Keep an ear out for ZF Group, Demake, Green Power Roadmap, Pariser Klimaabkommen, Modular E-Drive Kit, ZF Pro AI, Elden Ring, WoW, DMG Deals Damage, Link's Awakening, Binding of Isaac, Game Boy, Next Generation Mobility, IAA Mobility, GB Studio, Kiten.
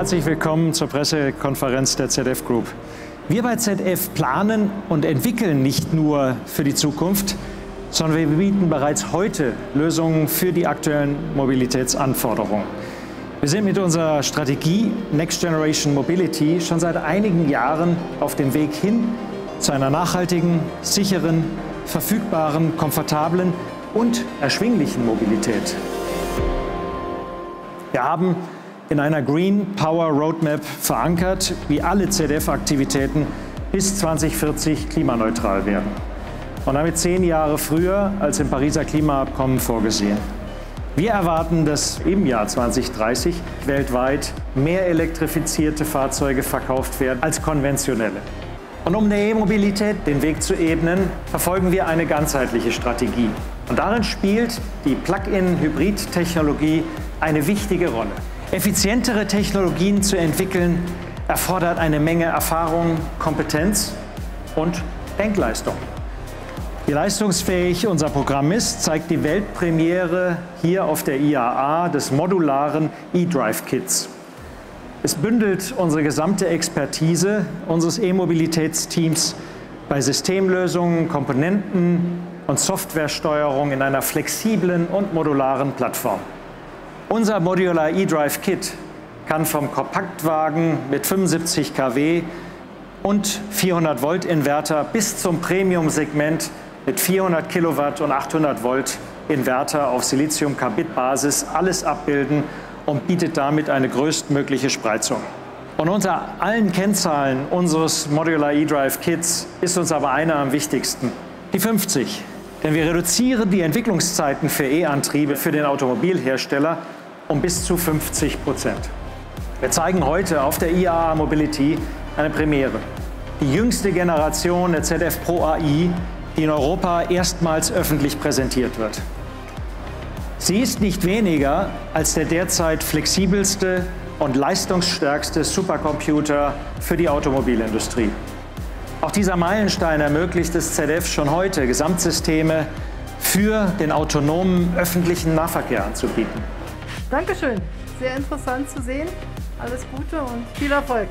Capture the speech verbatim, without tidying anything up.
Herzlich willkommen zur Pressekonferenz der Z F Group. Wir bei Z F planen und entwickeln nicht nur für die Zukunft, sondern wir bieten bereits heute Lösungen für die aktuellen Mobilitätsanforderungen. Wir sind mit unserer Strategie Next Generation Mobility schon seit einigen Jahren auf dem Weg hin zu einer nachhaltigen, sicheren, verfügbaren, komfortablen und erschwinglichen Mobilität. Wir haben in einer Green Power Roadmap verankert, wie alle Z F-Aktivitäten bis zwanzig vierzig klimaneutral werden. Und damit zehn Jahre früher als im Pariser Klimaabkommen vorgesehen. Wir erwarten, dass im Jahr zwanzig dreißig weltweit mehr elektrifizierte Fahrzeuge verkauft werden als konventionelle. Und um der E-Mobilität den Weg zu ebnen, verfolgen wir eine ganzheitliche Strategie. Und darin spielt die Plug-in-Hybrid-Technologie eine wichtige Rolle. Effizientere Technologien zu entwickeln, erfordert eine Menge Erfahrung, Kompetenz und Denkleistung. Wie leistungsfähig unser Programm ist, zeigt die Weltpremiere hier auf der I A A des modularen E-Drive Kits. Es bündelt unsere gesamte Expertise unseres E-Mobilitätsteams bei Systemlösungen, Komponenten und Softwaresteuerung in einer flexiblen und modularen Plattform. Unser Modular E-Drive Kit kann vom Kompaktwagen mit fünfundsiebzig Kilowatt und vierhundert Volt Inverter bis zum Premium-Segment mit vierhundert Kilowatt und achthundert Volt Inverter auf Silizium-Carbid-Basis alles abbilden und bietet damit eine größtmögliche Spreizung. Und unter allen Kennzahlen unseres Modular E-Drive Kits ist uns aber einer am wichtigsten, die fünfzig. Denn wir reduzieren die Entwicklungszeiten für E-Antriebe für den Automobilhersteller um bis zu fünfzig Prozent. Wir zeigen heute auf der I A A Mobility eine Premiere. Die jüngste Generation der Z F Pro A I, die in Europa erstmals öffentlich präsentiert wird. Sie ist nicht weniger als der derzeit flexibelste und leistungsstärkste Supercomputer für die Automobilindustrie. Auch dieser Meilenstein ermöglicht es Z F schon heute, Gesamtsysteme für den autonomen öffentlichen Nahverkehr anzubieten. Dankeschön, sehr interessant zu sehen. Alles Gute und viel Erfolg.